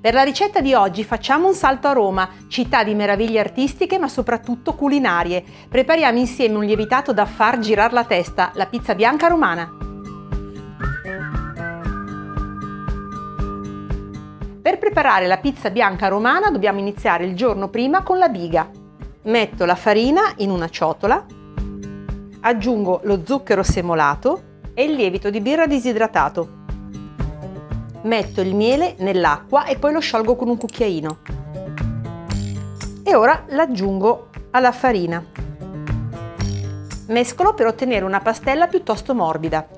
Per la ricetta di oggi facciamo un salto a Roma, città di meraviglie artistiche ma soprattutto culinarie. Prepariamo insieme un lievitato da far girare la testa, la pizza bianca romana. Per preparare la pizza bianca romana dobbiamo iniziare il giorno prima con la biga. Metto la farina in una ciotola, aggiungo lo zucchero semolato e il lievito di birra disidratato. Metto il miele nell'acqua e poi lo sciolgo con un cucchiaino. E ora l'aggiungo alla farina. Mescolo per ottenere una pastella piuttosto morbida.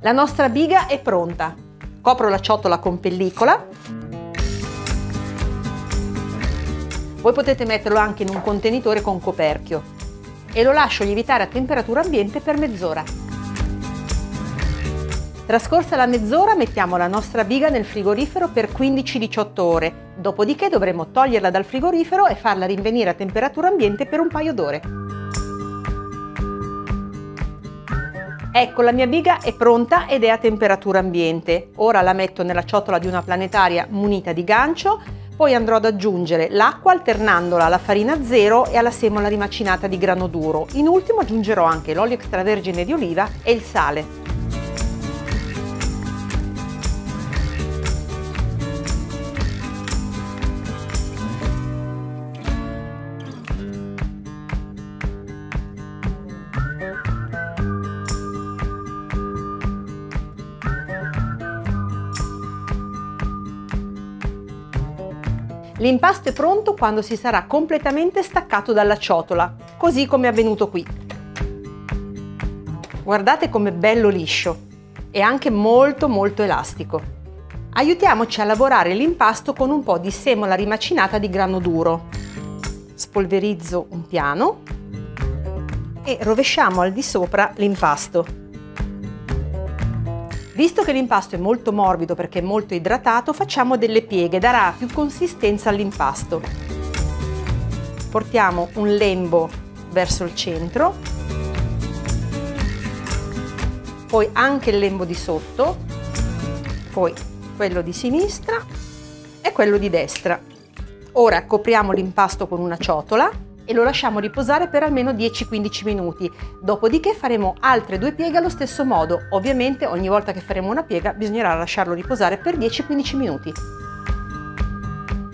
La nostra biga è pronta. Copro la ciotola con pellicola. Voi potete metterlo anche in un contenitore con coperchio e lo lascio lievitare a temperatura ambiente per mezz'ora. Trascorsa la mezz'ora mettiamo la nostra biga nel frigorifero per 15-18 ore, dopodiché dovremo toglierla dal frigorifero e farla rinvenire a temperatura ambiente per un paio d'ore. Ecco, la mia biga è pronta ed è a temperatura ambiente. Ora la metto nella ciotola di una planetaria munita di gancio, poi andrò ad aggiungere l'acqua alternandola alla farina zero e alla semola rimacinata di grano duro. In ultimo aggiungerò anche l'olio extravergine di oliva e il sale. L'impasto è pronto quando si sarà completamente staccato dalla ciotola, così come è avvenuto qui. Guardate com'è bello liscio e anche molto elastico. Aiutiamoci a lavorare l'impasto con un po' di semola rimacinata di grano duro. Spolverizzo un piano e rovesciamo al di sopra l'impasto. Visto che l'impasto è molto morbido perché è molto idratato, facciamo delle pieghe, darà più consistenza all'impasto. Portiamo un lembo verso il centro, poi anche il lembo di sotto, poi quello di sinistra e quello di destra. Ora copriamo l'impasto con una ciotola e lo lasciamo riposare per almeno 10-15 minuti, dopodiché faremo altre due pieghe allo stesso modo. Ovviamente ogni volta che faremo una piega bisognerà lasciarlo riposare per 10-15 minuti.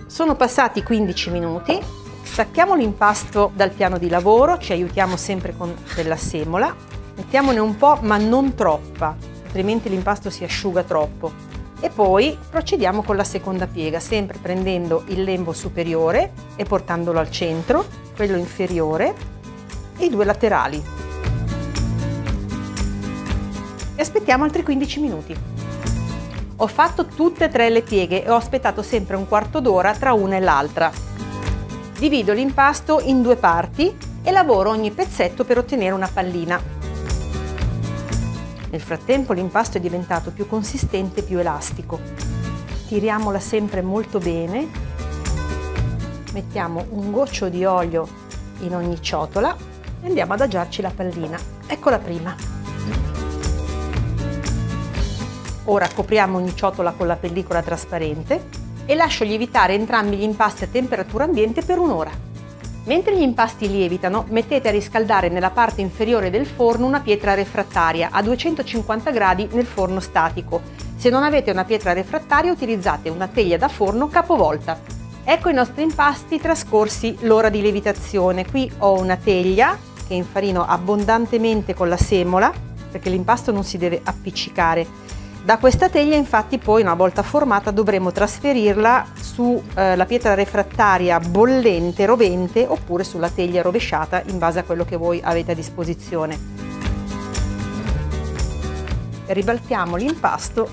Sono passati 15 minuti, stacchiamo l'impasto dal piano di lavoro, ci aiutiamo sempre con della semola, mettiamone un po' ma non troppa, altrimenti l'impasto si asciuga troppo. E poi procediamo con la seconda piega, sempre prendendo il lembo superiore e portandolo al centro, quello inferiore e i due laterali. E aspettiamo altri 15 minuti. Ho fatto tutte e tre le pieghe e ho aspettato sempre un quarto d'ora tra una e l'altra. Divido l'impasto in due parti e lavoro ogni pezzetto per ottenere una pallina. Nel frattempo l'impasto è diventato più consistente e più elastico. Tiriamola sempre molto bene, mettiamo un goccio di olio in ogni ciotola e andiamo ad adagiarci la pallina. Ecco la prima. Ora copriamo ogni ciotola con la pellicola trasparente e lascio lievitare entrambi gli impasti a temperatura ambiente per un'ora. Mentre gli impasti lievitano, mettete a riscaldare nella parte inferiore del forno una pietra refrattaria a 250 gradi nel forno statico. Se non avete una pietra refrattaria, utilizzate una teglia da forno capovolta. Ecco i nostri impasti trascorsi l'ora di lievitazione. Qui ho una teglia che infarino abbondantemente con la semola, perché l'impasto non si deve appiccicare. Da questa teglia, infatti, poi una volta formata dovremo trasferirla sulla pietra refrattaria bollente, rovente, oppure sulla teglia rovesciata in base a quello che voi avete a disposizione. Ribaltiamo l'impasto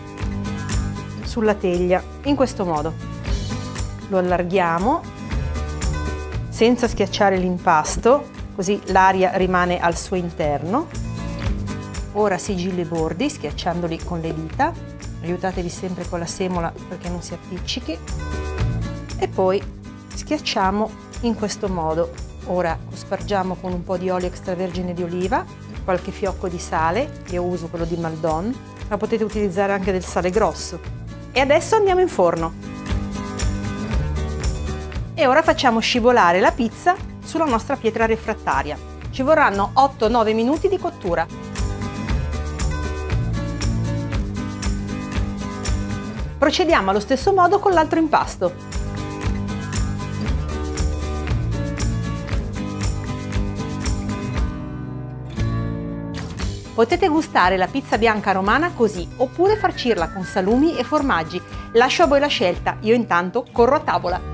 sulla teglia in questo modo. Lo allarghiamo senza schiacciare l'impasto, così l'aria rimane al suo interno. Ora sigillo i bordi schiacciandoli con le dita, aiutatevi sempre con la semola perché non si appiccichi, e poi schiacciamo in questo modo. Ora lo spargiamo con un po' di olio extravergine di oliva, qualche fiocco di sale, io uso quello di Maldon, ma potete utilizzare anche del sale grosso. E adesso andiamo in forno. E ora facciamo scivolare la pizza sulla nostra pietra refrattaria. Ci vorranno 8-9 minuti di cottura. Procediamo allo stesso modo con l'altro impasto. Potete gustare la pizza bianca romana così, oppure farcirla con salumi e formaggi. Lascio a voi la scelta, io intanto corro a tavola!